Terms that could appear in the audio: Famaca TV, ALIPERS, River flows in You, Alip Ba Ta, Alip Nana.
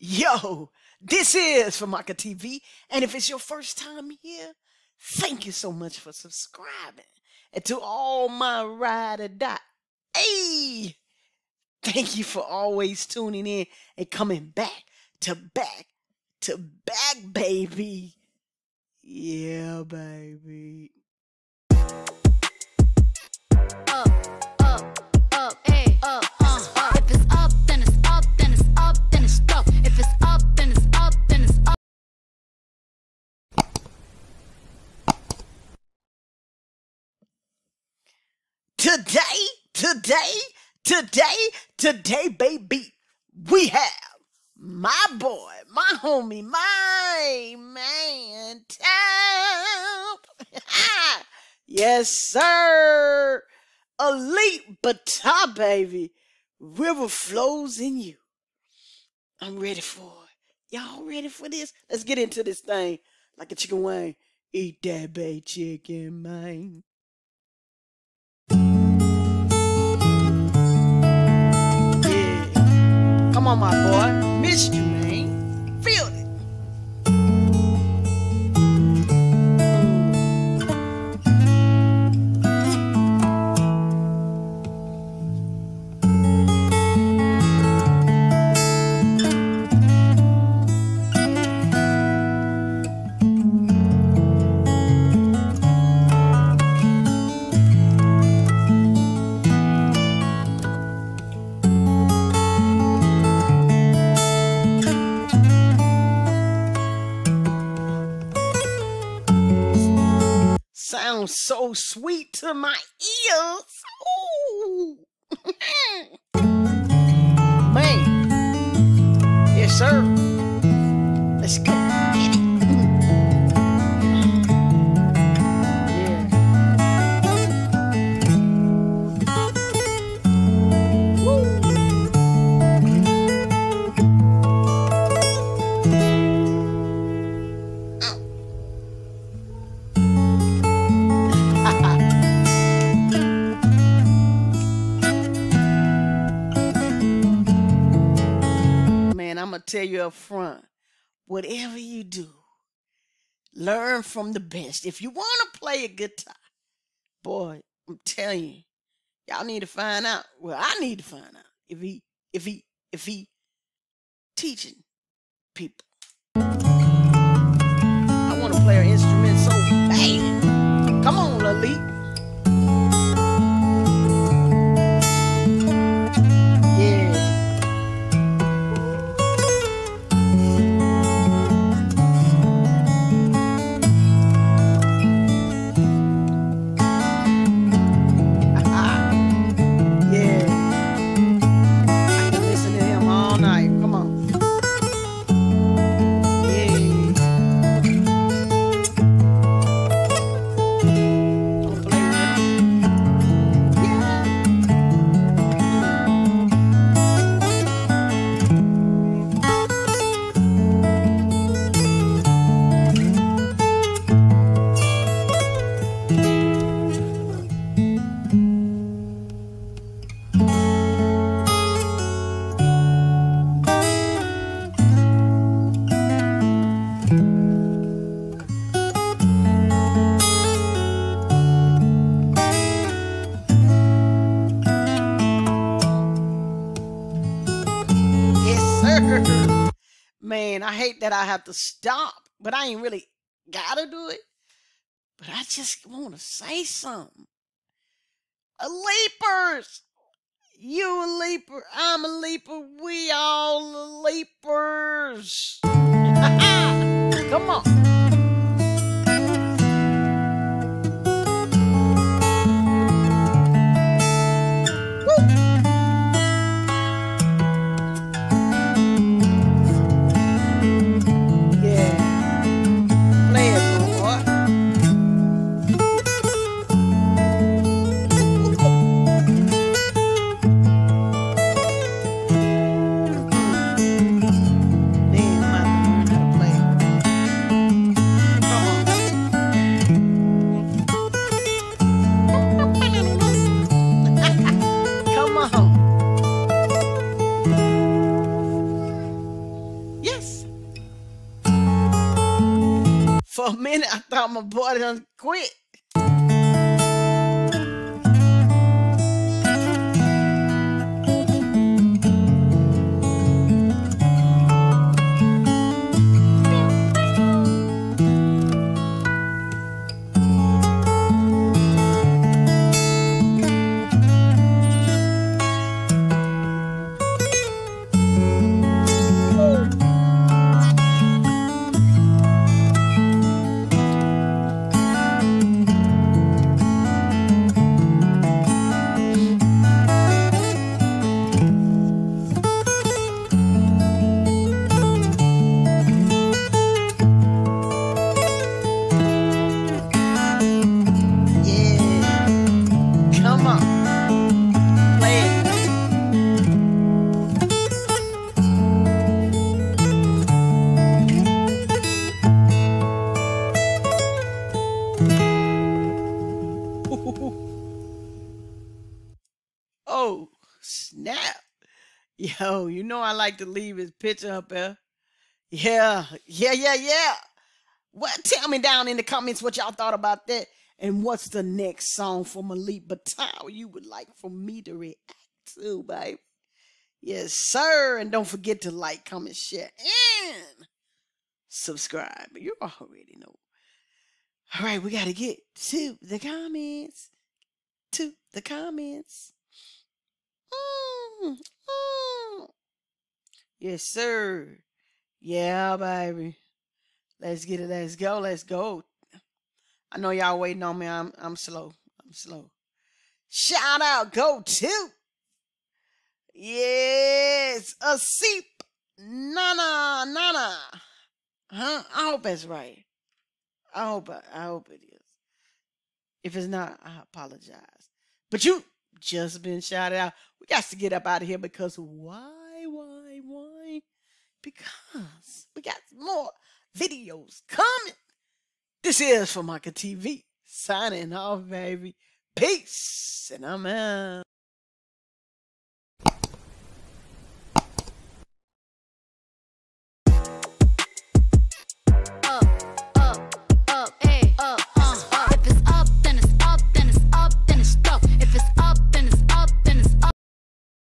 Yo, this is Famaca TV, and if it's your first time here, thank you so much for subscribing. And to all my ride or die, hey, thank you for always tuning in and coming back to back, baby. Yeah, baby. Today, baby, we have my boy, my homie, my man, Tap. Yes, sir. Alip Ba Ta, baby. River Flows in You. I'm ready for it. Y'all ready for this? Let's get into this thing like a chicken wing. Eat that baby chicken, man. Come on, my boy. Missed you, man. Feel it. Sounds so sweet to my ears. Ooh. Man. Yes, sir. Let's go. Tell you up front, whatever you do, learn from the best. If you want to play a guitar, boy, I'm telling you, y'all need to find out. Well, I need to find out if he teaching people. I want to play an instrument so bad. Come on, Alip. Man, I hate that I have to stop, but I ain't really gotta do it. But I just want to say something. Alipers, you a leaper, I'm a leaper, we all leapers. Come on. Yes. For a minute, I thought my boy done quit. Oh, snap. Yo, you know I like to leave his picture up there. Yeah. What? Tell me down in the comments what y'all thought about that. And what's the next song from Alip Ba Ta you would like for me to react to, baby? Yes, sir. And don't forget to like, comment, share, and subscribe. You already know. All right, we got to get to the comments. Yes, sir. Yeah, baby. Let's get it. Let's go. Let's go. I know y'all waiting on me. I'm slow. Shout out go to. Yes, Alip Nana. Huh? I hope that's right. I hope it is. If it's not, I apologize. But you just been shouted out. We got to get up out of here because why? Because we got more videos coming. This is Famaca TV signing off, baby. Peace, and I'm out.